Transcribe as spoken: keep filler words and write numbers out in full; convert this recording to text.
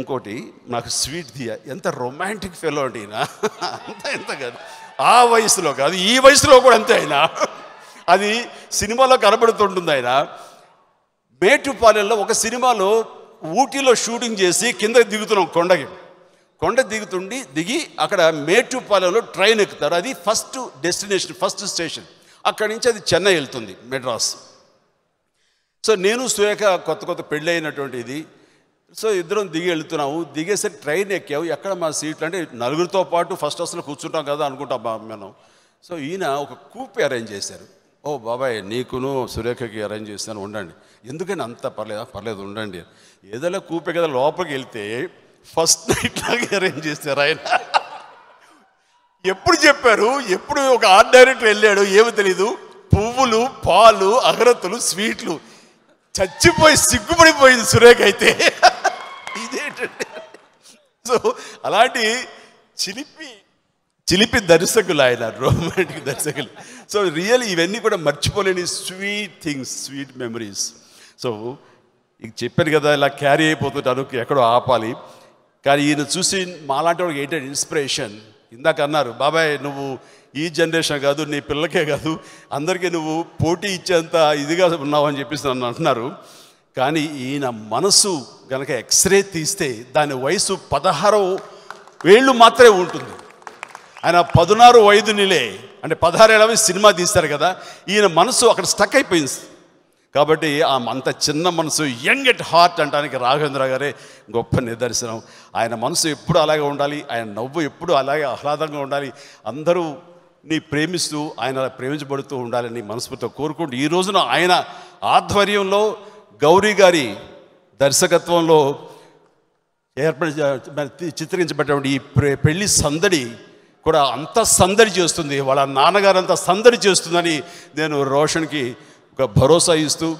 ఇంకోటి నాకు స్వీట్ దియా ఎంత రొమాంటిక్ ఫెలో అండి ఈయన. అంత ఎంత కాదు ఆ వయసులో కాదు ఈ వయసులో కూడా అంతే ఆయన. అది సినిమాలో కనబడుతుంటుంది ఆయన. మేటుపాలెంలో ఒక సినిమాలో ఊటీలో షూటింగ్ చేసి కిందకి దిగుతున్నాం కొండకి. కొండ దిగుతుండి దిగి అక్కడ మేటుపాలెంలో ట్రైన్ ఎక్కుతారు. అది ఫస్ట్ డెస్టినేషన్ ఫస్ట్ స్టేషన్. అక్కడి నుంచి అది చెన్నై వెళ్తుంది మెడ్రాస్. సో నేను సురేఖ కొత్త కొత్త పెళ్ళి అయినటువంటిది. సో ఇద్దరం దిగి వెళ్తున్నాము. దిగేసరికి ట్రైన్ ఎక్కావు ఎక్కడ మా సీట్లు అంటే నలుగురితో పాటు ఫస్ట్ క్లాస్లో కూర్చుంటాం కదా అనుకుంటాం మనం. సో ఈయన ఒక కూపీ అరేంజ్ చేశారు. ఓ బాబాయ్ నీకును సురేఖకి అరేంజ్ చేస్తాను ఉండండి. ఎందుకని అంత పర్లేదా పర్లేదు ఉండండి. ఏదైనా కూపే కదా లోపలికి వెళ్తే ఫస్ట్ నైట్ లాగా అరేంజ్ చేశారు ఆయన. ఎప్పుడు చెప్పారు ఎప్పుడు ఒక ఆర్ట్ డైరెక్టర్ వెళ్ళాడు ఏమో తెలీదు. పువ్వులు పాలు అగరత్తులు స్వీట్లు చచ్చిపోయి సిగ్గుపడిపోయింది సురేఖ అయితే. ఇదేంటంటే సో అలాంటి చిలిపి చిలిపి దర్శకులు ఆయన రొమాంటిక్ దర్శకులు. సో రియల్ ఇవన్నీ కూడా మర్చిపోలేని sweet things sweet memories. So ఇక చెప్పాను కదా ఇలా క్యారీ అయిపోతుంటాను ఎక్కడో ఆపాలి. కానీ ఈయన చూసి మాలాంటి వాళ్ళకి ఏంటంటే ఇన్స్పిరేషన్. ఇందాక అన్నారు బాబాయ్ నువ్వు ఈ జనరేషన్ కాదు నీ పిల్లకే కాదు అందరికీ నువ్వు పోటీ ఇచ్చేంత ఇదిగా ఉన్నావు అని చెప్పేసి నన్ను అంటున్నారు. కానీ ఈయన మనసు కనుక ఎక్స్రే తీస్తే దాని వయసు పదహారు వేళ్ళు మాత్రమే ఉంటుంది. ఆయన పదునారు ఐదు నెలే అంటే పదహారు ఏళ్ళవి సినిమా తీస్తారు కదా. ఈయన మనసు అక్కడ స్టక్ అయిపోయింది. కాబట్టి ఆ అంత చిన్న మనసు యంగ్ ఎట్ హార్ట్ అంటానికి రాఘవేంద్ర గారే గొప్ప నిదర్శనం. ఆయన మనసు ఎప్పుడు అలాగే ఉండాలి. ఆయన నవ్వు ఎప్పుడు అలాగే ఆహ్లాదంగా ఉండాలి. అందరూ నీ ప్రేమిస్తూ ఆయన ప్రేమించబడుతూ ఉండాలని మనస్ఫూర్తితో కోరుకుంటూ ఈ రోజున ఆయన ఆధ్వర్యంలో గౌరీ గారి దర్శకత్వంలో ఏర్పడి చిత్రించబడినటువంటి ఈ పెళ్లి సందడి కూడా అంత సందడి చేస్తుంది. వాళ్ళ నాన్నగారు అంతా సందడి చేస్తుందని నేను రోషన్కి ఒక భరోసా ఇస్తూ